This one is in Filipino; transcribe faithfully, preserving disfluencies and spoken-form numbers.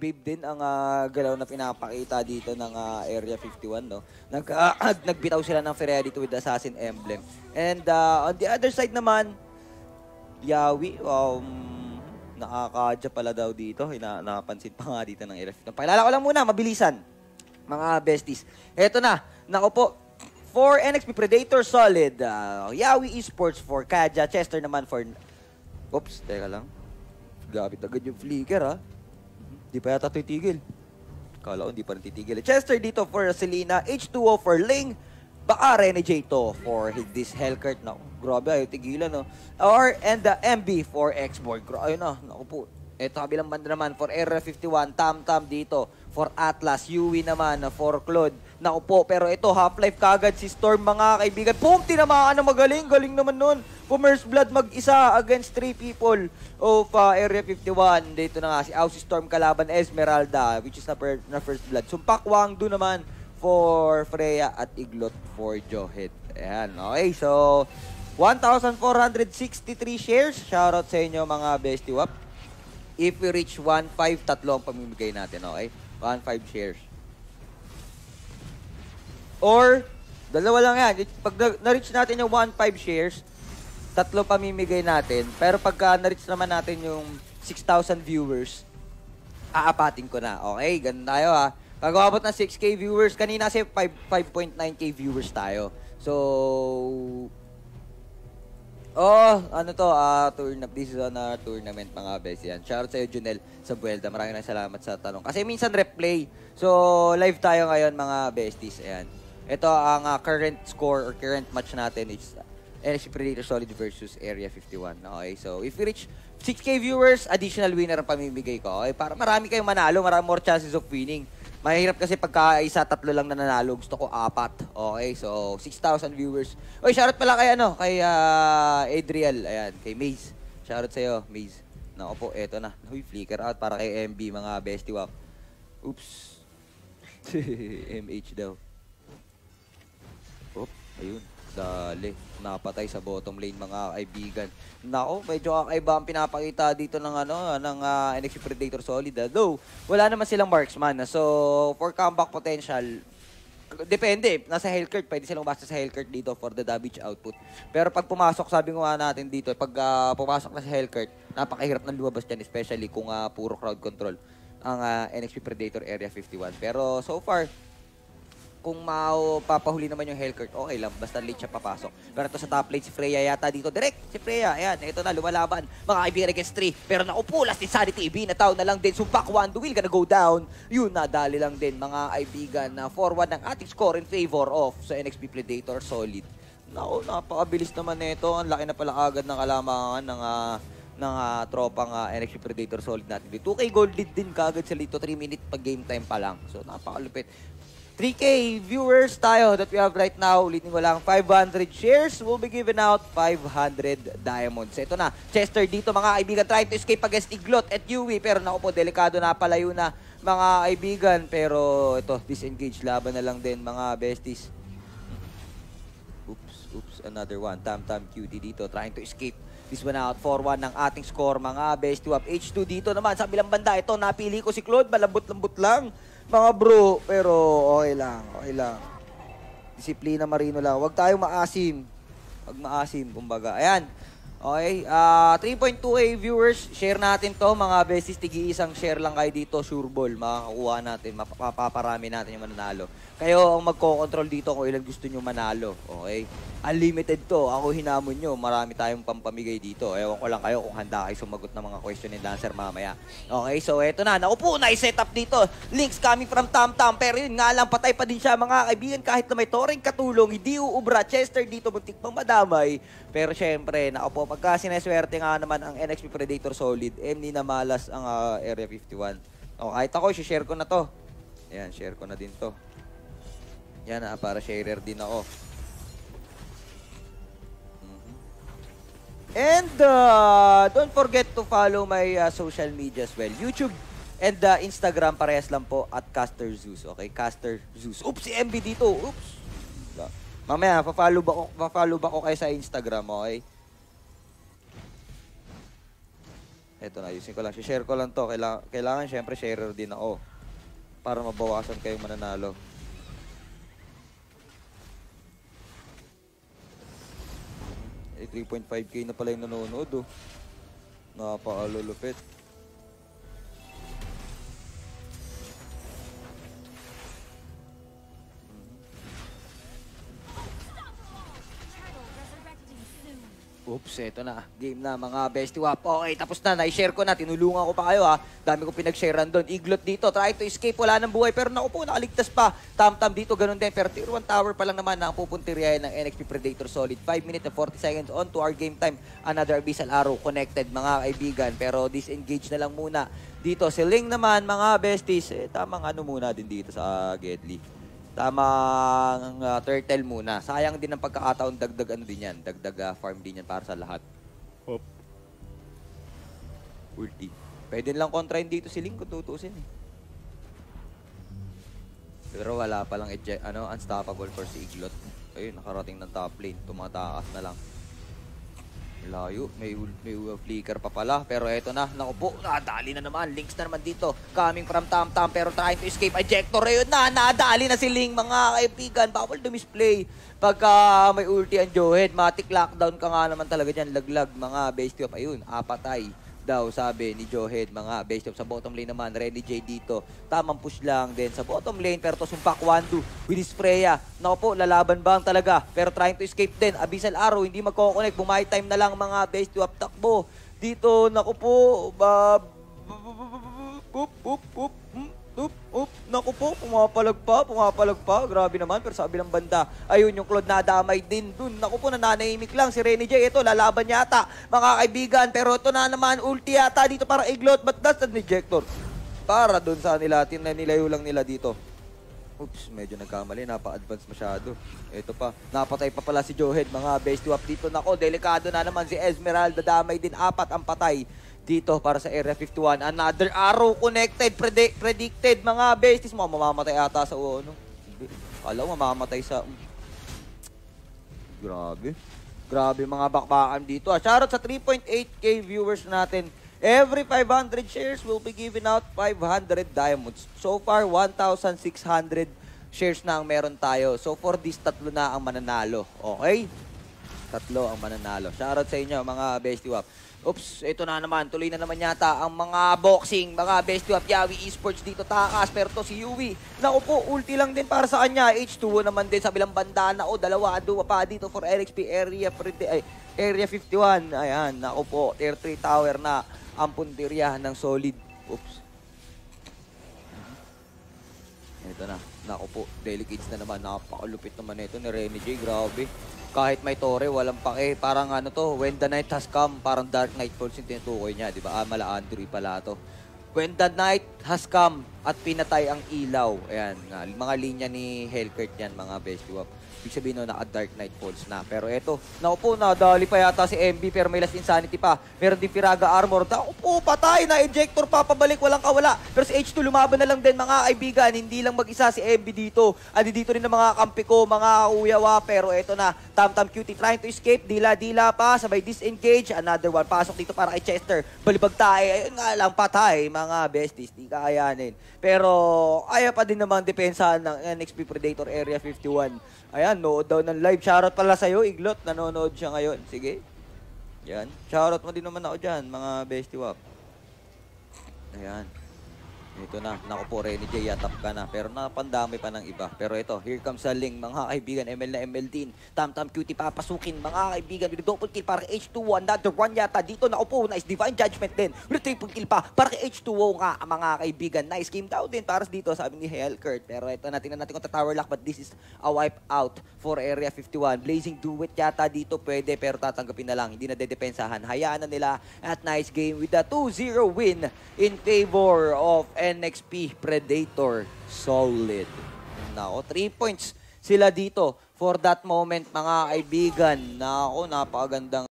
Babe din ang uh, galaw na pinapakita dito ng uh, Area fifty-one, no? Nag, uh, nagbitaw sila ng Freya dito with Assassin Emblem. And uh, on the other side naman, Yawi, um, nakakadya pala daw dito. Hina, napansin pa nga dito ng Area fifty-one. Pakilala ko lang muna, mabilisan, mga besties. Eto na, naku po, for N X P Predator Solid, uh, Yawi Esports for Kaja, Chester naman for... Oops, teka lang. Gabit agad yung flicker, ha? Di pa yata titigil. Kala ko, di pa rin titigil. Chester dito for Selena. H two O for Ling. Baka Renegade to for this Hellcurt. No, grabe, ayaw tigilan, no? Or, and the M B for X-Boy. Grabe na, naku po. Eto, kabilang banda naman for Area fifty-one. Tamtam dito for Atlas. Yawi naman for Claude. Naku po, pero ito, half-life kagad si Storm, mga kaibigan. Boom! Tinamaan na magaling. Galing naman nun. Pumer's Blood mag-isa against three people of uh, Area fifty-one. Dito na nga si Aussie Storm kalaban Esmeralda, which is na, per, na First Blood. Sumpak Wangdu naman for Freya at Iglot for Johead. Ayan, okay. So, one thousand four hundred sixty-three shares. Shoutout sa inyo, mga bestie wap. If we reach one point five, tatlong pamimigay natin, okay? one point five shares. Or, dalawa lang yan. Pag na-reach natin yung one point five shares, tatlo pamimigay natin. Pero pagka na-reach naman natin yung six thousand viewers, aapatin ko na. Okay, ganun tayo, ha. Pag umabot na six K viewers, kanina kasi five point nine K viewers tayo. So, oh, ano to, ah, tournament. This is on a tournament, mga best yan. Shoutout sa'yo, Junelle Sabuelda. Maraming na salamat sa tanong. Kasi minsan replay. So, live tayo ngayon, mga besties. Ayan. Ito ang uh, current score or current match natin is uh, N X P Predator Solid versus Area fifty-one. Okay, so if we reach six K viewers, additional winner ang pamimigay ko. Okay, para marami kayong manalo, marami more chances of winning. Mahirap kasi pagka isa, tatlo lang na nanalo. Gusto ko apat. Okay, so six thousand viewers. Oy, shoutout pala kay ano, kay uh, Adriel. Ayan, kay Maze. Shoutout sa'yo, Maze. Naku po, eto na. Uy, flicker out para kay M B, mga bestie wap. Oops. M H daw. Oop, ayun. Dali. Napatay sa bottom lane, mga kaibigan. Nako, medyo kakaiba ang pinapakita dito ng ano, ng uh, N X P Predator Solid. Though, wala naman silang marksman. So, for comeback potential, depende. Nasa Hellcurt, pwede silang basta sa Hellcurt dito for the damage output. Pero pag pumasok, sabi nga natin dito, pag uh, pumasok na sa Hellcurt, napakahirap ng lumabas dyan, especially kung uh, puro crowd control ang uh, N X P Predator Area fifty-one. Pero so far, kung mapapahuli naman yung Hellcurt, okay lang. Basta late siya papasok. Pero ito sa top lane, si Freya yata dito. Direct, si Freya. Ayan, ito na, lumalaban. Mga kaibigan against three. Pero nakupo, last insanity. Binataw na lang din. Sumpak, one, the wheel, gonna go down. Yun, nadali lang din, mga kaibigan. Na four one ng ating score in favor of sa N X P Predator Solid. Naku, napakabilis naman nito. Ang laki na pala agad ng kalamangan ng... Uh, ng uh, tropang uh, N X P Predator Solid natin. two K gold lead din kagad sa lito. three minute pag game time pa lang. So, napakalupit. three K viewers tayo that we have right now. Ulitin ko lang, five hundred shares will be given out, five hundred diamonds. Ito na, Chester dito, mga kaibigan, trying to escape against Iglot at Yawi. Pero naku po, delikado na, palayo na, mga kaibigan. Pero ito, disengage, laban na lang din, mga besties. Oops, oops, another one. Tamtam Q T dito, trying to escape. This one out, four one ng ating score, mga besties. H two dito naman, sa bilang banda, ito, napili ko si Claude, malambot-lambot lang. Mga bro, pero okay lang, okay lang. Disiplina marino lang. Huwag tayong maasim. Huwag maasim, kumbaga. Ayan. Okay, uh, three point two K viewers, share natin to, mga besties. Tigi-isang share lang kayo dito, sureball. Makakakuha natin, mapaparami natin yung mananalo. Kayo ang magkocontrol dito kung ilan gusto nyo manalo, okay? Unlimited to, ako hinamon nyo, marami tayong pampamigay dito. Ewan ko lang kayo kung handa kayo sumagot ng mga question and answer mamaya. Okay, so eto na, naupo, nai-set up dito. Links coming from Tamtam, pero yun nga lang, patay pa din siya, mga kaibigan. Kahit na may toring katulong, hindi uubra. Chester dito, muntik pang madamay. Pero syempre, naupo. Pagka sineswerte nga naman ang N X P Predator Solid, eh, hindi na malas ang uh, Area fifty-one. O, kahit ako, share ko na to. Ayan, share ko na din to. Yan, ah, para sharer din ako. Mm-hmm. And, uh, don't forget to follow my uh, social media as well. YouTube and uh, Instagram, parehas lang po, at Caster Zeus. Okay, Caster Zeus. Oops, si M B dito. Oops. Mamaya, pa-follow ba ko, pa-follow ba ko kayo sa Instagram, okay? Ito na, ayusin ko lang. Share ko lang to. Kailangan, kailangan syempre sharer din ako. Para mabawasan kayong mananalo. Eh, three point five K na pala yung nanonood oh. Napakalulupit. Oops, eto na. Game na mga bestiwap. Okay, tapos na. Naishare ko na. Tinulungan ko pa kayo ha. Dami ko pinag-sharean doon. Iglot dito. Try to escape. Wala ng buhay. Pero naku po, nakaligtas pa. Tamtam dito. Ganun din. Pero tier one tower pa lang naman na ang pupuntiriyahin ng N X P Predator Solid. five minutes and forty seconds on to our game time. Another abyssal arrow connected mga kaibigan. Pero disengage na lang muna. Dito si Ling naman mga besties. Eh, tamang ano muna din dito sa uh, Gedli. Tamang uh, turtle muna. Sayang din ang pagkakataon, dagdag ano din yan. Dagdag uh, farm din yan para sa lahat. Hop. Ulti. Pwede lang kontrain dito si Ling kung tutusin eh. Pero wala palang ano, unstoppable for si Iglot. Ayun, nakarating ng top lane. Tumatakas na lang. Layo, may, may flicker pa pala. Pero eto na, naku po, nadali na naman. Links na naman dito, coming from Tamtam. Pero trying to escape, ejector yun na. Nadali na si Ling mga kaibigan. Bawal dumisplay pagka uh, may ulti ang Johead. Matic lockdown ka nga naman talaga dyan. Laglag mga bestie up. Ayun, apatay daw sabi ni Johead mga bestie up. Sa bottom lane naman, Renny J dito. Tamang push lang din sa bottom lane. Pero to sumpak Wandu with his Freya. Naku po, lalaban bang talaga? Pero trying to escape din, abyssal arrow. Hindi magkoconnect, bumay time na lang mga bestie up. Takbo dito, naku po. Oop, oop, oop, oop, oop. Naku po, pumapalag pa, pumapalag pa. Grabe naman, pero sa abilang banda, ayun yung Claude nadamay din dun. Naku po, nananahimik lang si Renny J. Ito, lalaban yata mga kaibigan. Pero ito na naman, ulti yata dito para Iglot. But that's an ejector para dun sa nila. Tinanilayo lang nila dito. Oops, medyo nagkamali. Napa-advance masyado. Ito pa. Napatay pa pala si Johead. Mga base to up dito. Nako, delikado na naman si Esmeralda. Damay din. Apat ang patay dito para sa Area fifty-one. Another arrow connected. Predi predicted. Mga besties mo. Mamamatay ata sa uo. Ano? Kala ko mamamatay sa... Grabe. Grabe mga bakbakan dito. Ah, shoutout sa three point eight K viewers natin. Every five hundred shares will be given out five hundred diamonds. So far, one thousand six hundred shares na ang meron tayo. So for this, tatlo na ang mananalo. Okay? Tatlo ang mananalo. Shoutout sa inyo, mga bestiwap. Oops, ito na naman. Tuloy na naman yata ang mga boxing, mga bestiwap. Yawi Esports dito, takas. Pero to si Yawi. Naku po, ulti lang din para sa kanya. H two O naman din sa bilang banda. Naku, dalawa, dua pa dito for N X P Area, ay, Area fifty-one. Ayan, naku po, tier three tower na ang punteriyahan ng Solid. Oops. Ito na. Naku po, delegates na naman. Napakalupit naman ito ni Renny J. Grabe. Kahit may tore, walang pake. Parang ano to, when the night has come, parang Dark Knight Falls yung tinutukoy niya. Diba? Ah, mala Andrew pala to. When the night has come at pinatay ang ilaw. Ayan nga. Mga linya ni Hellcurt yan, mga bestiwap. Ibig sabihin no, naka-Dark Knight Falls na. Pero eto, naku po, nadali pa yata si M B pero may last insanity pa. Meron din Piraga Armor. Naku po, patay na. Ejector papabalik, walang kawala. Pero si H two lumaban na lang din mga kaibigan. Hindi lang mag-isa si M B dito. Andi dito rin ang mga kampi ko, mga uyawa. Pero eto na, Tamtam Cutie trying to escape. Dila-dila pa, sabay disengage. Another one, pasok dito para kay Chester. Balibag tayo. Ayun nga lang, patay mga besties. Di kakayanin. Pero ayaw pa din naman depensahan ng N X P Predator Area fifty-one. Ayan. Nood daw ng live. Shoutout pala sa'yo, Iglot. Nanonood siya ngayon. Sige. Yan. Shoutout mo din naman ako dyan, mga bestiwap. Ayan. Ito na. Naku po, Renny J. Yatap ka na. Pero napandami pa ng iba. Pero ito, here comes the Ling. Mga kaibigan, M L na M L din. Tamtam Cutie papasukin. Mga kaibigan, with double kill para H two O. Another one yata. Dito, naku po, nice divine judgment din. With triple kill pa para H two O nga, mga kaibigan. Nice game daw din para dito, sabi ni Hellcurt. Pero ito na, tingnan natin kung tatower lock. But this is a wipe out for Area fifty-one. Blazing Duet yata dito. Pwede, pero tatanggapin na lang. Hindi na dedepensahan. Hayaan na nila. At nice game with a two zero win in favor of N X P Predator Solid. Nako, three points sila dito for that moment mga kaibigan. Nako, napakagandang